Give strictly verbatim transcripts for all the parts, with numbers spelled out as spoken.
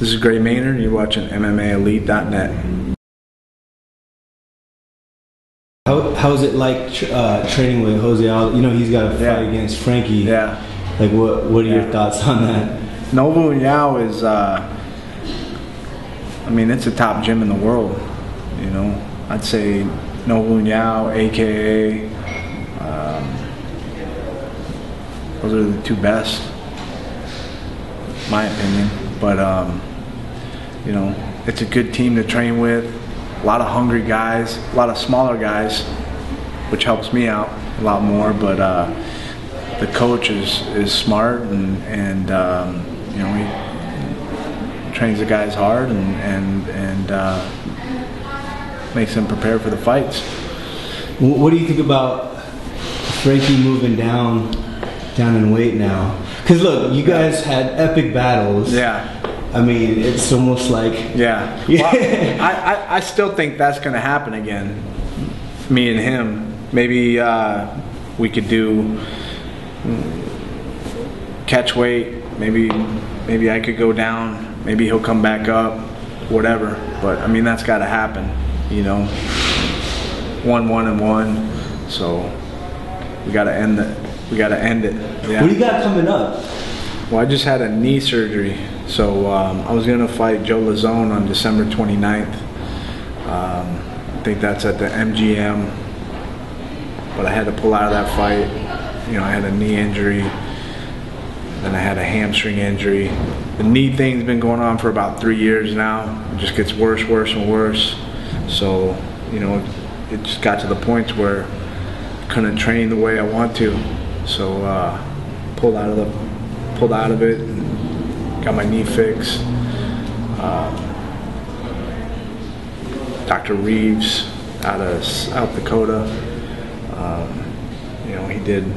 This is Gray Maynard, and you're watching M M A Elite dot net. How, how's it like tr uh, training with Jose Aldo? You know, he's got a fight yeah. against Frankie. Yeah. Like, what, what are yeah. your thoughts on that? Nobun Yao is, uh, I mean, it's a top gym in the world, you know. I'd say Nobun Yao, A K A, um, those are the two best, my opinion. But, um, you know, it's a good team to train with. A lot of hungry guys, a lot of smaller guys, which helps me out a lot more. But uh, the coach is, is smart and, and um, you know, he trains the guys hard and, and, and uh, makes them prepare for the fights. What do you think about Frankie moving down, down in weight now? Because look, you guys had epic battles. Yeah. I mean, it's almost like... Yeah. Well, I, I, I still think that's going to happen again. Me and him. Maybe uh, we could do catch weight. Maybe, maybe I could go down. Maybe he'll come back up. Whatever. But, I mean, that's got to happen. You know, one, one, and one. So, we got to end the... We got to end it. Yeah. What do you got coming up? Well, I just had a knee surgery. So um, I was going to fight Joe Lazone on December twenty-ninth. Um, I think that's at the M G M. But I had to pull out of that fight. You know, I had a knee injury. Then I had a hamstring injury. The knee thing's been going on for about three years now. It just gets worse, worse, and worse. So, you know, it just got to the point where I couldn't train the way I want to. So uh, pulled out of the pulled out of it, and got my knee fixed. Um, Doctor Reeves out of South Dakota, um, you know, he did an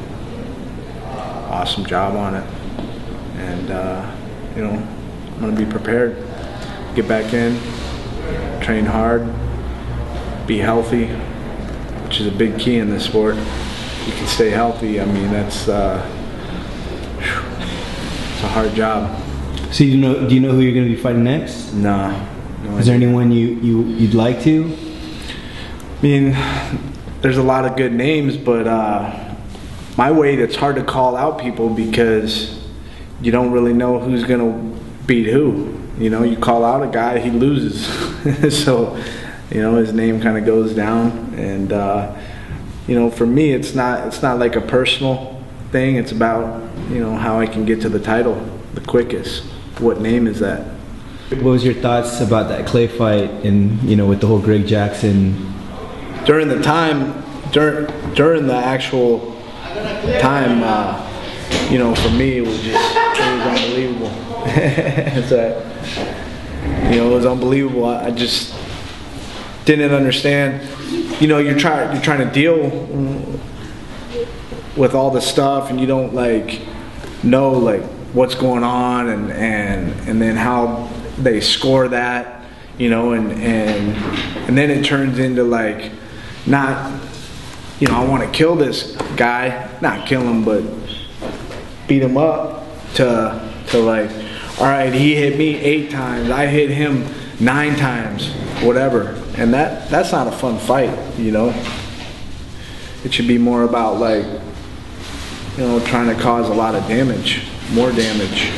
awesome job on it, and uh, you know, I'm gonna be prepared, get back in, train hard, be healthy, which is a big key in this sport. You can stay healthy. I mean, that's uh, it's a hard job. So you know, do you know who you're going to be fighting next? Nah. No is idea. There anyone you, you you'd like to? I mean, there's a lot of good names, but uh, my weight, it's hard to call out people because you don't really know who's going to beat who. You know, you call out a guy, he loses, so you know his name kind of goes down and. Uh, You know, for me, it's not it's not like a personal thing. It's about, you know, how I can get to the title the quickest. What name is that? What was your thoughts about that Clay fight and, you know, with the whole Greg Jackson? During the time, during during the actual time, uh, you know, for me, it was just it was unbelievable. It's a, you know, it was unbelievable. I, I just didn't understand. You know, you're trying you're trying to deal with all the stuff, and you don't like know like what's going on, and and and then how they score that, you know, and and and then it turns into like not, you know, I want to kill this guy, not kill him, but beat him up. To to like, all right, he hit me eight times, I hit him nine times, whatever. And that that's not a fun fight, you know. It should be more about like, you know, trying to cause a lot of damage, more damage.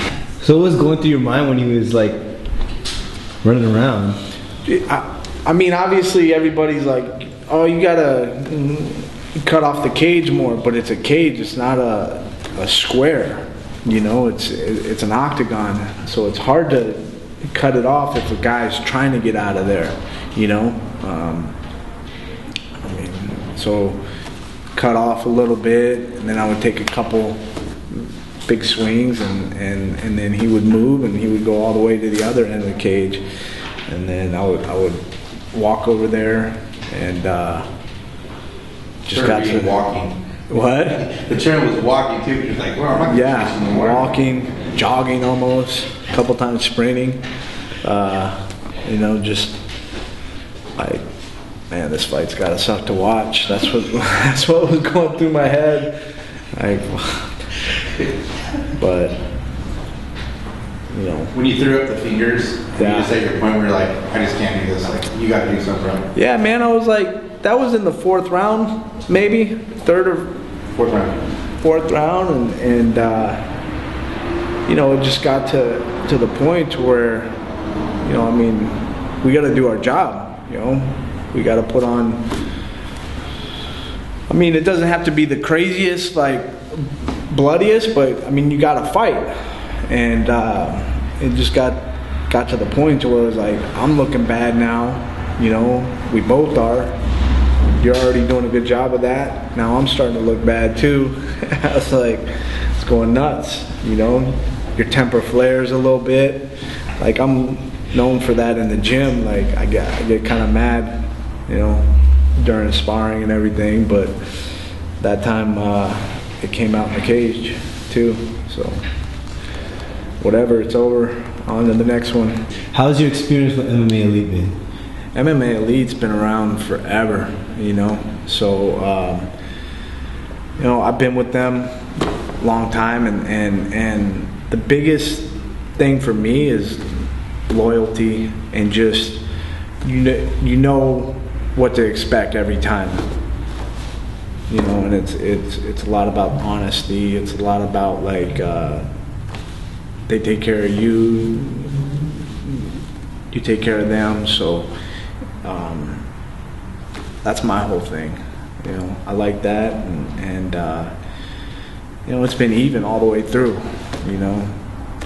So what was going through your mind when he was like running around? I, I mean, obviously everybody's like, oh, you gotta cut off the cage more, but it's a cage, it's not a, a square, you know. It's it's an octagon, so it's hard to cut it off if a guy's trying to get out of there, you know. Um, I mean, so cut off a little bit, and then I would take a couple big swings, and, and, and then he would move, and he would go all the way to the other end of the cage, and then I would I would walk over there, and uh, just sure got to walking. What? The term was walking too. Just like, where am I? Yeah, walking, jogging almost. A couple times sprinting, uh, you know, just like, man, this fight's gotta suck to watch. That's what that's what was going through my head. Like, but you know. When you threw up the fingers, that, you just at your point where you're like, I just can't do this. Like, you got to do something. Yeah, man. I was like, that was in the fourth round, maybe third or fourth round. Fourth round, and and uh, you know, it just got to to the point where, you know, I mean, we got to do our job. You know, we got to put on. I mean, it doesn't have to be the craziest, like, bloodiest, but I mean, you got to fight. And uh, it just got got to the point where it was like, I'm looking bad now, you know, we both are. You're already doing a good job of that. Now I'm starting to look bad too. I was like, it's going nuts, you know. Your temper flares a little bit. Like, I'm known for that in the gym. Like, I get, I get kind of mad, you know, during sparring and everything, but that time uh, it came out in the cage too. So whatever, it's over. On to the next one. How's your experience with M M A Elite been? M M A Elite's been around forever, you know. So um, you know, I've been with them a long time, and and and the biggest thing for me is loyalty and just you know, you know. what to expect every time, you know, and it's it's it's a lot about honesty. It's a lot about like uh, they take care of you, you take care of them. So um, that's my whole thing, you know. I like that, and, and uh, you know, it's been even all the way through, you know,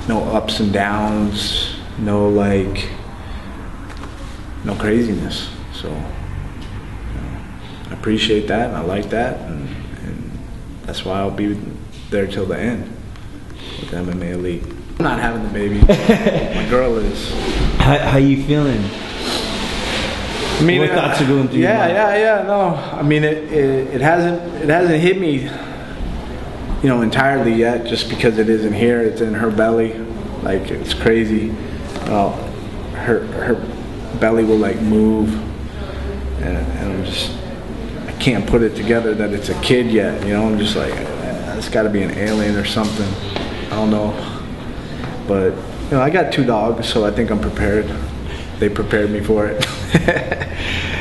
no ups and downs, no like, no craziness. So. I appreciate that, and I like that, and, and that's why I'll be there till the end with M M A Elite. I'm not having the baby. My girl is. How, how you feeling? I mean, what thoughts are going through? Yeah, your mind? yeah, yeah. No, I mean, it, it it hasn't it hasn't hit me, you know, entirely yet. Just because it isn't here, it's in her belly. Like, it's crazy. Uh, her her belly will like move, and, and I'm just. Can't put it together that it's a kid yet, you know. I'm just like, it's got to be an alien or something. I don't know, but you know, I got two dogs, so I think I'm prepared. They prepared me for it.